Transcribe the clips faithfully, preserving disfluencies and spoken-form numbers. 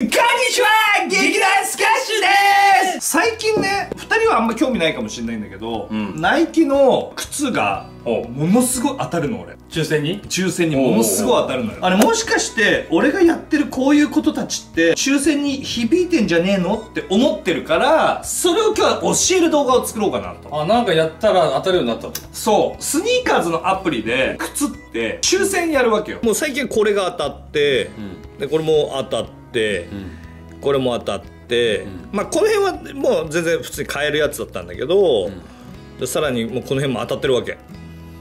こんにちは、劇団スカッシュです。最近ね、ふたりはあんま興味ないかもしれないんだけど、うん、ナイキの靴がものすごい当たるの。俺抽選に抽選にものすごい当たるのよ。あれもしかして俺がやってるこういうことたちって抽選に響いてんじゃねえのって思ってるから、それを今日は教える動画を作ろうかなと。あ、なんかやったら当たるようになったの。そう、スニーカーズのアプリで靴って抽選やるわけよ。もう最近これが当たって、うん、でこれも当たってで、うん、これも当たって、うん、まあこの辺はもう全然普通に買えるやつだったんだけど、うん、でさらにもうこの辺も当たってるわけ。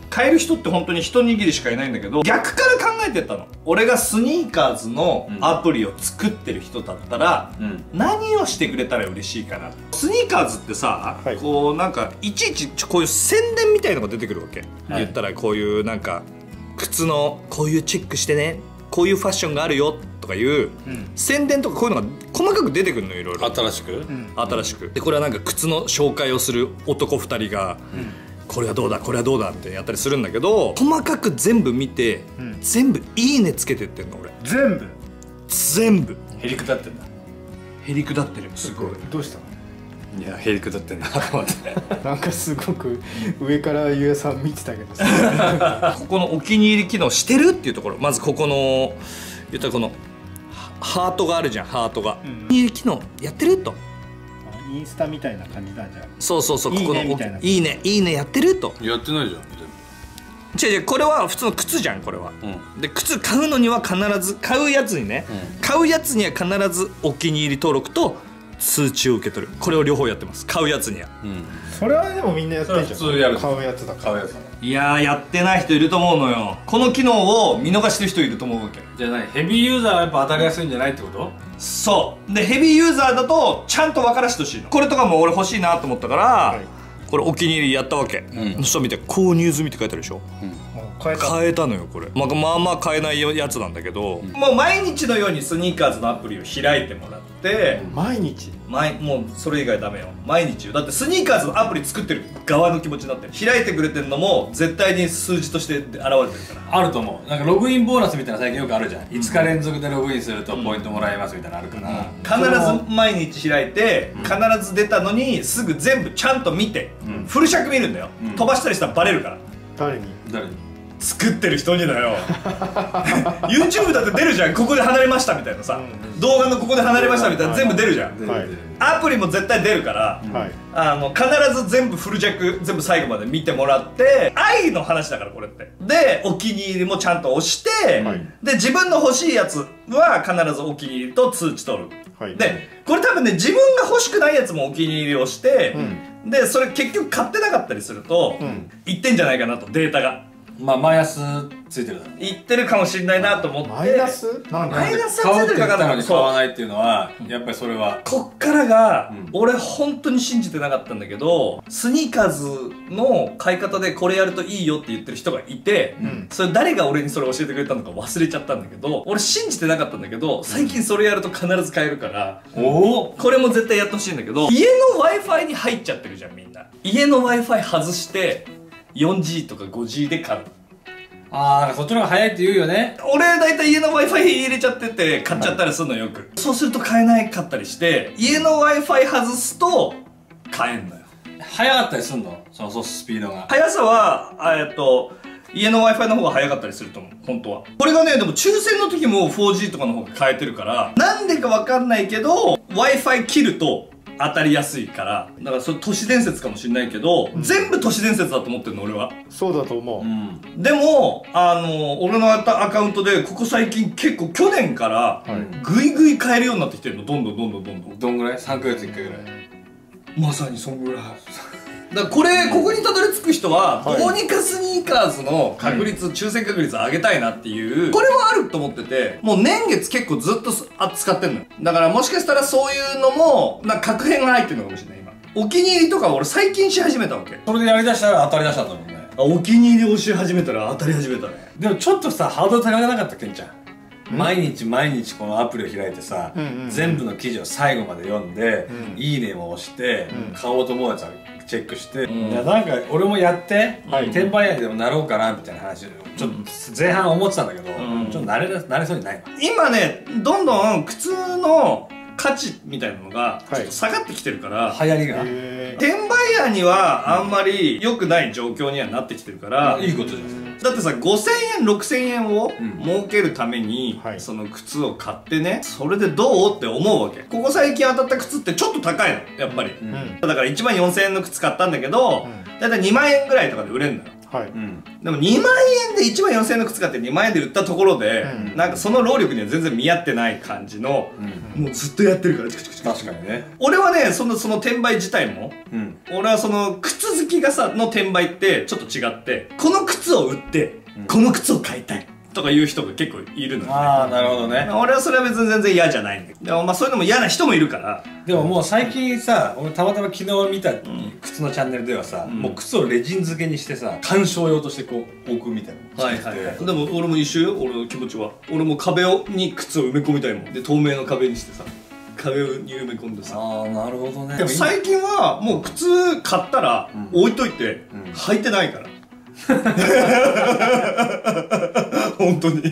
買える人って本当に一握りしかいないんだけど、逆から考えてったの。俺がスニーカーズのアプリを作ってる人だったら、うん、何をしてくれたら嬉しいかな。スニーカーズってさ、はい、こうなんかいちいちこういう宣伝みたいのが出てくるわけ、はい、言ったらこういうなんか靴のこういうチェックしてね、こういうファッションがあるよとかいう宣伝とかこういうのが細かく出てくるのよ、いろいろ新しく新しくで、これはなんか靴の紹介をする男ふたりがこれはどうだこれはどうだってやったりするんだけど、細かく全部見て全部いいねつけてってんの。俺全部全部へりくだってんだ。へりくだってる。すごい。どうしたの？いや、へりくだってんなと思ってなんかすごく上からゆうやさん見てたけどここのお気に入り機能してるっていうところ、まずここの言ったらこのハートがあるじゃん、ハートが、うん、お気に入り機能やってると、インスタみたいな感じなんじゃん。そうそうそう、ここの「いいね」「いいね」やってると。やってないじゃん全部。違う違う、これは普通の靴じゃん、これは、うん、で靴買うのには必ず買うやつにね、うん、買うやつには必ずお気に入り登録と通知を受け取る、これを両方やってます、買うやつには、うん、それはでもみんなやってるじゃん、普通やる、買うやつだ、買うやつだ。いやー、やってない人いると思うのよ、この機能を見逃してる人いると思うわけじゃない。ヘビーユーザーはやっぱ当たりやすいんじゃないってこと。そうで、ヘビーユーザーだとちゃんと分からしてほしいの。これとかも俺欲しいなと思ったから、はい、これお気に入りやったわけ、うん、そしたら見て購入済みって書いてあるでしょ、うん、変えた、変えたのよこれ、まあ、まあまあ買えないやつなんだけど、うん、もう毎日のようにスニーカーズのアプリを開いてもらって。毎日毎もうそれ以外ダメよ、毎日よ。だってスニーカーズのアプリ作ってる側の気持ちになってる。開いてくれてるのも絶対に数字として現れてるからあると思う。なんかログインボーナスみたいな最近よくあるじゃん、いつか連続でログインするとポイントもらえますみたいなのあるから、うん、必ず毎日開いて、うん、必ず出たのにすぐ全部ちゃんと見て、うん、フル尺見るんだよ、うん、飛ばしたりしたらバレるから。誰に誰に作ってる人にだよYouTube だって出るじゃん、ここで離れましたみたいなさ、うん、動画のここで離れましたみたいな全部出るじゃん、はい、アプリも絶対出るから、はい、あの必ず全部フル尺全部最後まで見てもらって、愛の話だからこれって。でお気に入りもちゃんと押して、はい、で自分の欲しいやつは必ずお気に入りと通知取る、はい、でこれ多分ね、自分が欲しくないやつもお気に入りをして、うん、でそれ結局買ってなかったりすると、うん、いってんじゃないかなと、データが。まあマイナスついてるだろう、いってるかもしれないなと思って。マイナスなんかマイナスはついてるかな。買うって言ったのに買わないっていうのはやっぱりそれはこっからが、うん、俺本当に信じてなかったんだけど、スニーカーズの買い方でこれやるといいよって言ってる人がいて、うん、それ誰が俺にそれ教えてくれたのか忘れちゃったんだけど、俺信じてなかったんだけど最近それやると必ず買えるから、うん、おこれも絶対やってほしいんだけど、家の Wi−Fi に入っちゃってるじゃんみんな。家の Wi−Fi 外してよんジー とか ごジー で買う。ああ、そっちの方が早いって言うよね。俺大体家の Wi−Fi 入れちゃってて買っちゃったりするのよく、はい、そうすると買えないかったりして、家の Wi−Fi 外すと買えんのよ。早かったりすんの、そうそう、スピードが。速さはえっと家の Wi−Fi の方が早かったりすると思う本当は。これがね、でも抽選の時も フォージー とかの方が買えてるから、なんでかわかんないけど Wi−Fi 切ると当たりやすいから。だからそれ都市伝説かもしれないけど、うん、全部都市伝説だと思ってるの俺は。そうだと思う、うん、でもあの俺のアカウントでここ最近結構去年からグイグイ買えるようになってきてるの。どんどんどんどんどんどんどんぐらいさんかげついっかいぐらい、まさにそんぐらいだからこれ、ここにたどり着く人はどうにかスニーカーズの確率、はい、抽選確率上げたいなっていう、これはあると思ってて、もう年月結構ずっと使ってんのよ。だからもしかしたらそういうのもなんか確変が入ってるのかもしれない。今お気に入りとか俺最近し始めたわけ。それでやりだしたら当たりだしたんだもんね。あ、お気に入りをし始めたら当たり始めたね。でもちょっとさハードル高くなかったケンちゃん、毎日毎日このアプリを開いてさ、全部の記事を最後まで読んで「いいね」も押して買おうと思うやつある。チェックして、うん、なんか俺もやって、はい、転売屋にでもなろうかなみたいな話をちょっと前半思ってたんだけど、うん、ちょっと慣れ、慣れそうにないな。今ね、どんどん靴の価値みたいなのがちょっと下がってきてるから、はい、流行りが転売屋にはあんまり良くない状況にはなってきてるから、うん、いいことじゃないですか。だってさ、ごせんえんろくせんえんを儲けるために、うんはい、その靴を買ってね、それでどうって思うわけ。ここ最近当たった靴ってちょっと高いのやっぱり、うん、だからいちまんよんせんえんの靴買ったんだけど、うん、だいたいにまんえんぐらいとかで売れるんだよ。はい、うん、でもにまんえんでいちまんよんせんえんの靴買ってにまんえんで売ったところで、うん、なんかその労力には全然見合ってない感じの、うん、もうずっとやってるからチクチクチク。確かにね。俺はね、そのその転売自体も、うん、俺はその靴好きがさの転売ってちょっと違って、この靴を売って、うん、この靴を買いたいとかいう人が結構いるのよね。ああ、なるほどね。俺はそれは別に全然嫌じゃないんだけど、でもまあそういうのも嫌な人もいるから。でももう最近さ、俺たまたま昨日見た靴のチャンネルではさ、もう靴をレジン漬けにしてさ、鑑賞用としてこう置くみたいな。はいはいはい。でも俺も一緒よ、俺の気持ちは。俺も壁に靴を埋め込みたいもんで、透明の壁にしてさ、壁に埋め込んでさ。ああ、なるほどね。でも最近はもう靴買ったら置いといて履いてないから。本当に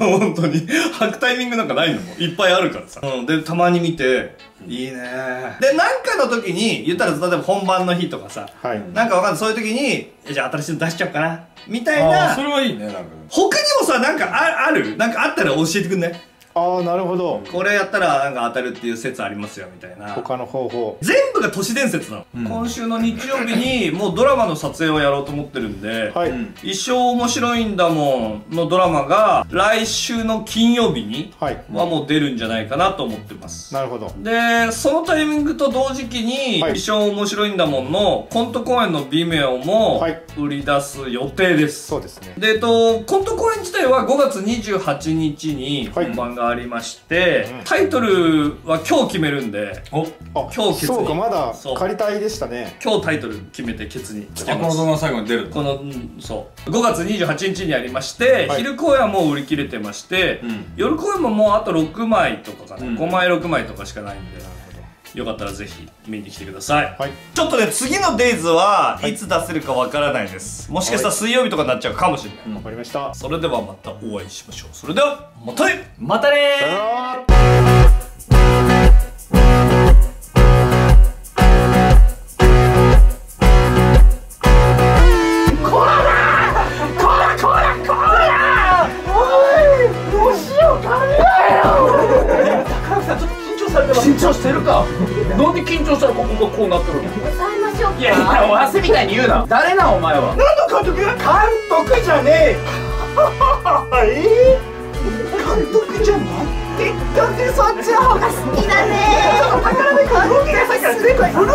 本当に履くタイミングなんかないのもいっぱいあるからさ、うん、でたまに見て、うん、いいねで、なんかの時に言ったら、例えば本番の日とかさ、はい、なんかわかんない、そういう時にじゃあ新しいの出しちゃおうかなみたいな。それはいいね。なんか他にもさ、なんか あ, あるなんかあったら教えてくんね。ああ、なるほど。これやったらなんか当たるっていう説ありますよみたいな。他の方法全部が都市伝説なの、うん、今週の日曜日にもうドラマの撮影をやろうと思ってるんで、はい、一生面白いんだもんのドラマが来週の金曜日にはもう出るんじゃないかなと思ってます。なるほど。でそのタイミングと同時期に、はい、一生面白いんだもんのコント公演のビメオも売り出す予定です。そうですね。で、えっとコント公演自体はごがつにじゅうはちにちに本番がありまして、うん、タイトルは今日決めるんで、お今日決め、そうか、まだ仮帯でしたね。今日タイトル決めてケツにつけます。この最後に出るこの、うん、そうごがつにじゅうはちにちにありまして、はい、昼公演はもう売り切れてまして、うん、夜公演ももうあとろくまいとかかな、うん、ごまいろくまいとかしかないんで、よかったらぜひ見に来てください、はい、ちょっとね、次の デイズ はいつ出せるかわからないです、はい、もしかしたら水曜日とかになっちゃうかもしれない。わかりました。それではまたお会いしましょう。それではまたね。またねー。緊張してるか。なんで緊張したらここがこうなってるの。抑えましょうか。いやいや、わしみたいに言うな。誰なお前は。何の監督。監督じゃねえ。え監督じゃないって言ったって、そっちの方が好きだね。ちょっと宝目監督。